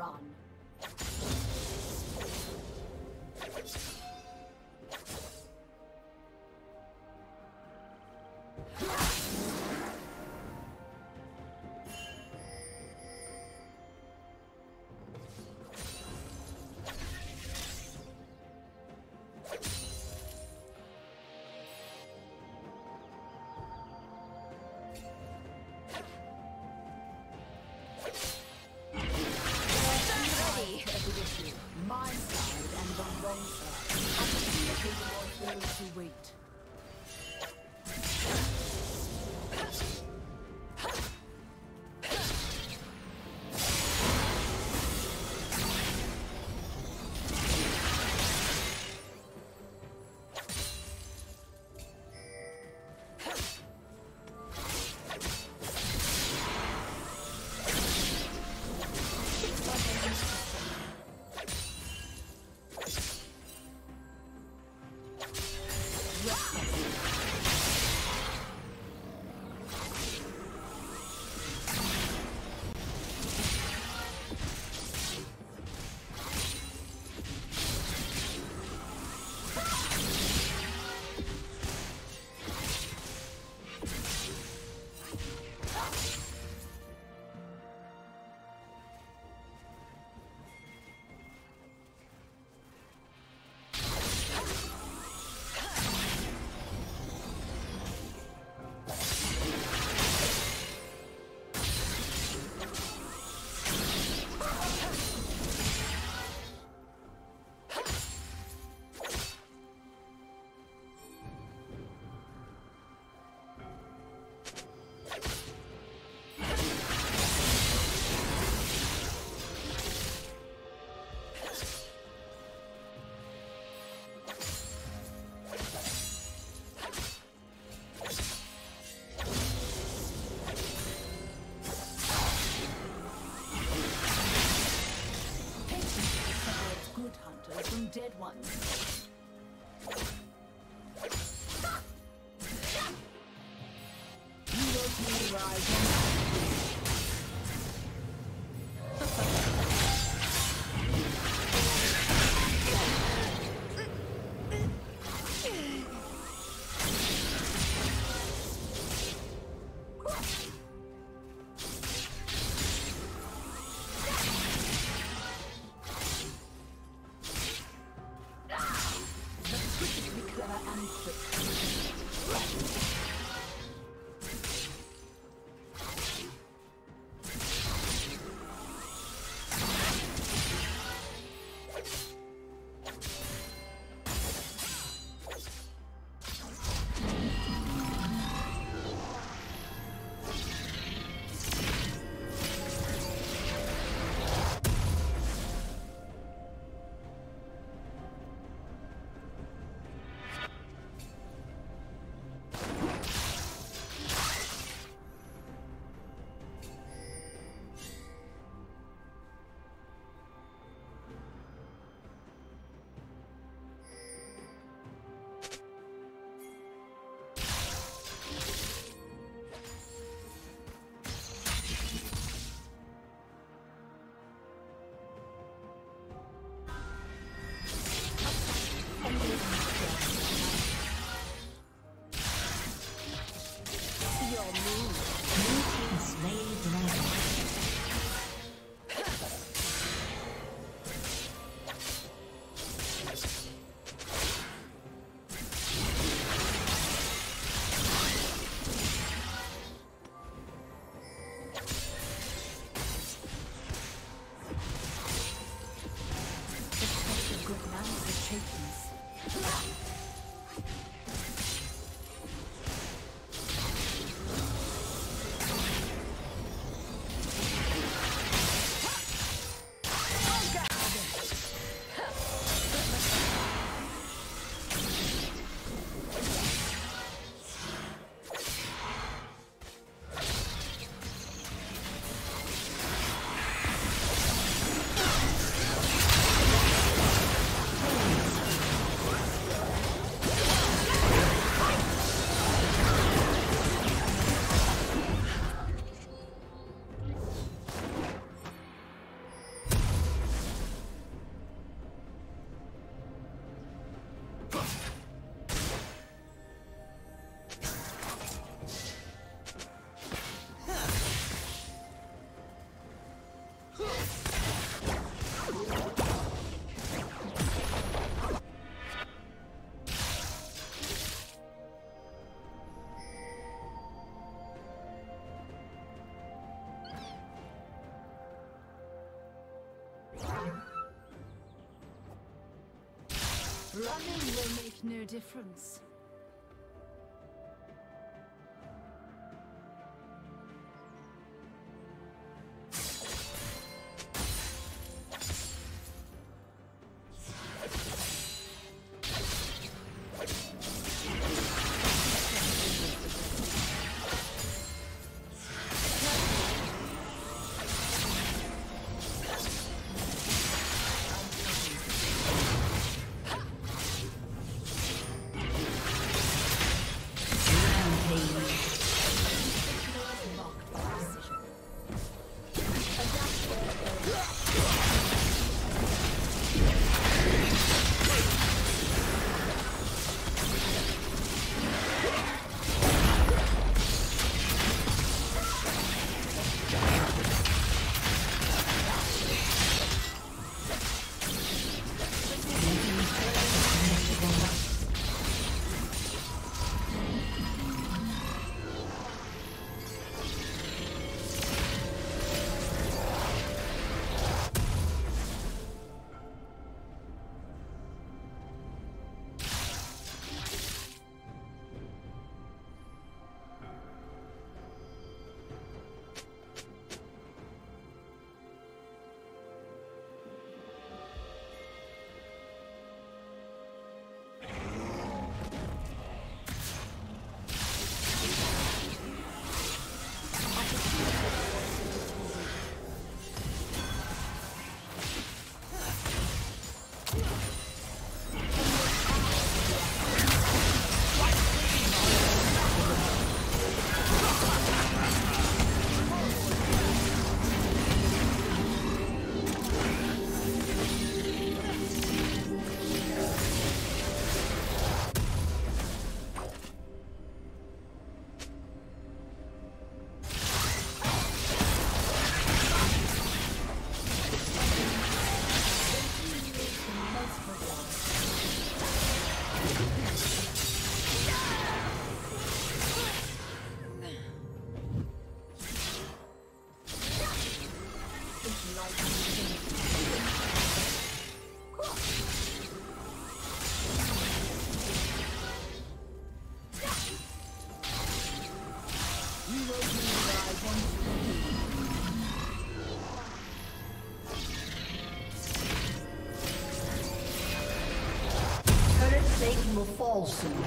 run. Dead ones. No! Running will make no difference. Fall soon.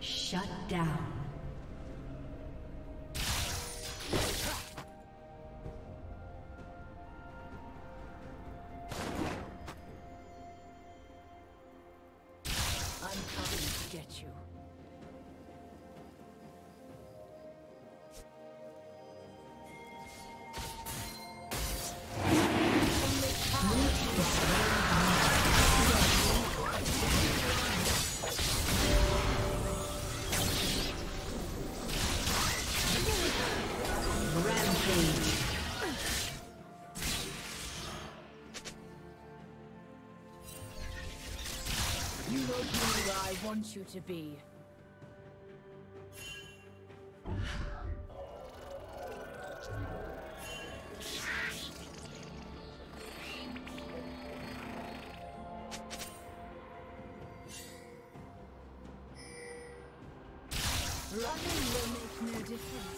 Shut down. I'm coming to get you. where I want you to be. Running will make no difference.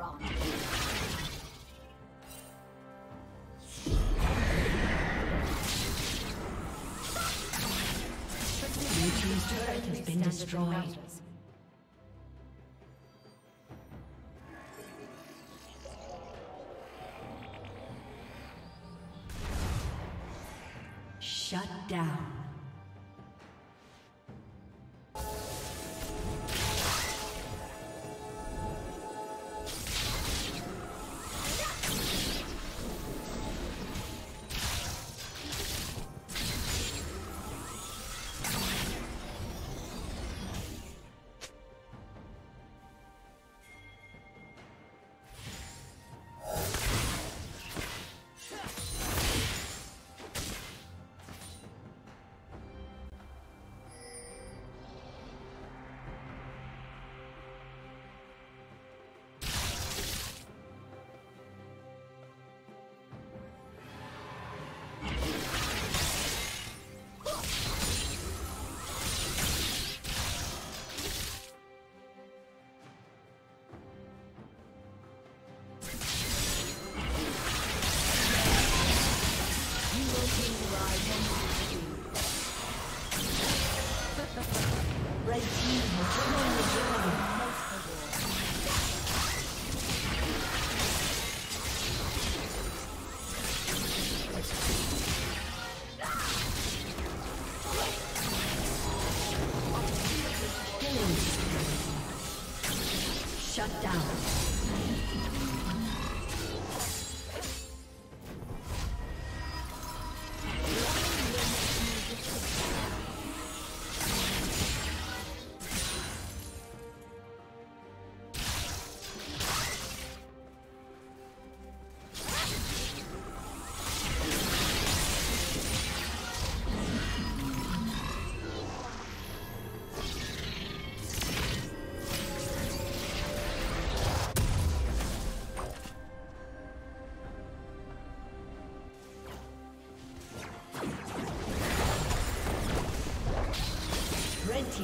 Wrong. Blue's turret has been destroyed. Shut down.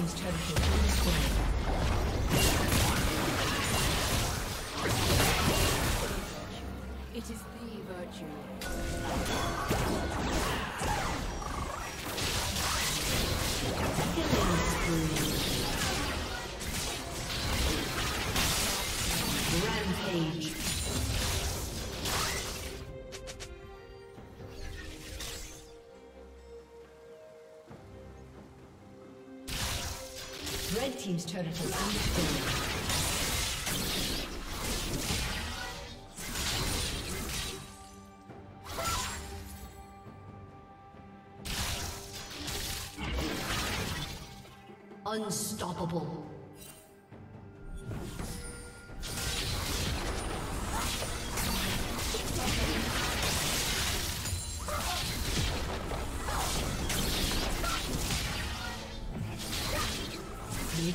team's turret has been destroyed. It is the virtue. Killing spree. Rampage. Team's turret has been destroyed. Unstoppable. Your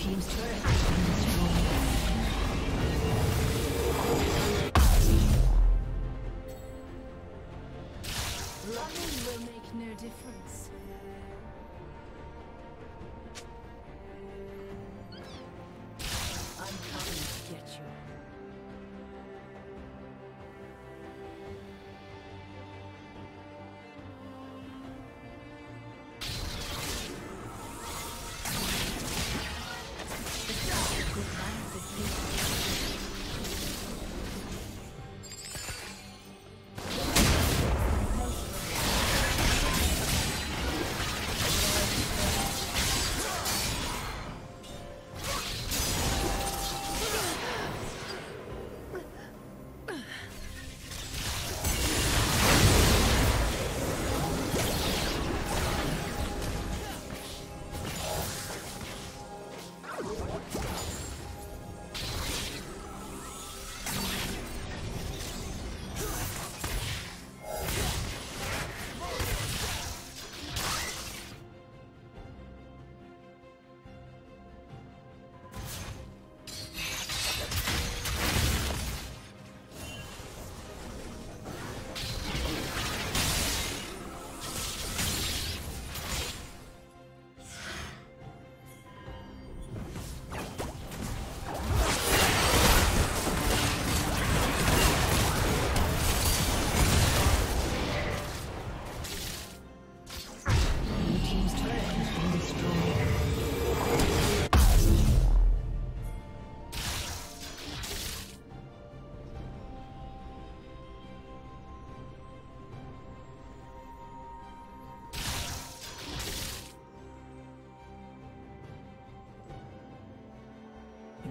team's turret has been destroyed. Running will make no difference. I'm coming to get you.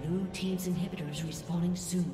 Blue team's inhibitor is respawning soon.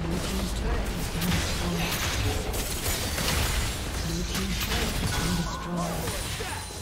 Blue team's turret has been destroyed.